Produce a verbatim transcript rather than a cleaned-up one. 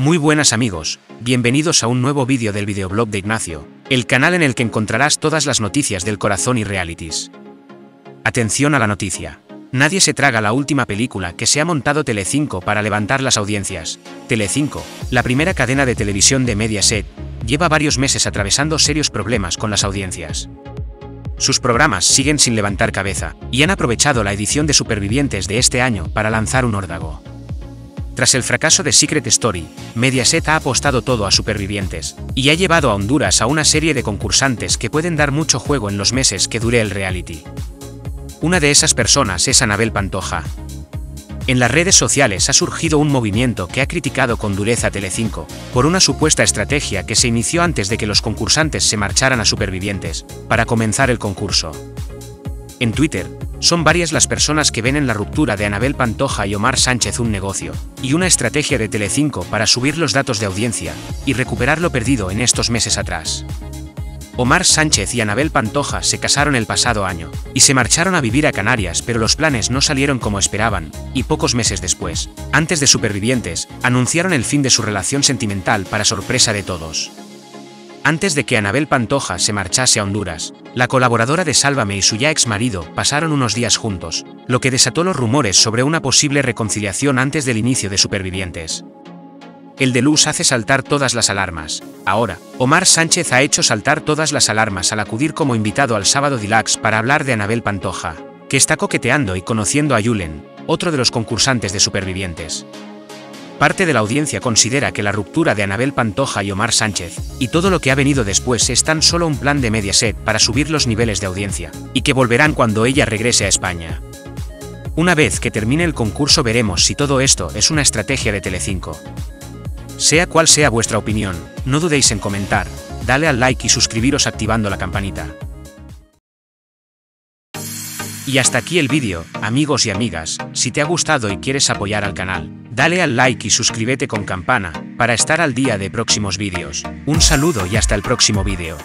Muy buenas amigos, bienvenidos a un nuevo vídeo del videoblog de Ignacio, el canal en el que encontrarás todas las noticias del corazón y realities. Atención a la noticia. Nadie se traga la última película que se ha montado Telecinco para levantar las audiencias. Telecinco, la primera cadena de televisión de Mediaset, lleva varios meses atravesando serios problemas con las audiencias. Sus programas siguen sin levantar cabeza, y han aprovechado la edición de Supervivientes de este año para lanzar un órdago. Tras el fracaso de Secret Story, Mediaset ha apostado todo a Supervivientes, y ha llevado a Honduras a una serie de concursantes que pueden dar mucho juego en los meses que dure el reality. Una de esas personas es Anabel Pantoja. En las redes sociales ha surgido un movimiento que ha criticado con dureza Telecinco, por una supuesta estrategia que se inició antes de que los concursantes se marcharan a Supervivientes, para comenzar el concurso. En Twitter, son varias las personas que ven en la ruptura de Anabel Pantoja y Omar Sánchez un negocio, y una estrategia de Telecinco para subir los datos de audiencia, y recuperar lo perdido en estos meses atrás. Omar Sánchez y Anabel Pantoja se casaron el pasado año, y se marcharon a vivir a Canarias, pero los planes no salieron como esperaban, y pocos meses después, antes de Supervivientes, anunciaron el fin de su relación sentimental para sorpresa de todos. Antes de que Anabel Pantoja se marchase a Honduras, la colaboradora de Sálvame y su ya ex marido pasaron unos días juntos, lo que desató los rumores sobre una posible reconciliación antes del inicio de Supervivientes. El Deluxe hace saltar todas las alarmas. Ahora, Omar Sánchez ha hecho saltar todas las alarmas al acudir como invitado al sábado Deluxe para hablar de Anabel Pantoja, que está coqueteando y conociendo a Yulen, otro de los concursantes de Supervivientes. Parte de la audiencia considera que la ruptura de Anabel Pantoja y Omar Sánchez, y todo lo que ha venido después es tan solo un plan de Mediaset para subir los niveles de audiencia, y que volverán cuando ella regrese a España. Una vez que termine el concurso veremos si todo esto es una estrategia de Telecinco. Sea cual sea vuestra opinión, no dudéis en comentar, dale al like y suscribiros activando la campanita. Y hasta aquí el vídeo, amigos y amigas. Si te ha gustado y quieres apoyar al canal, dale al like y suscríbete con campana, para estar al día de próximos vídeos. Un saludo y hasta el próximo vídeo.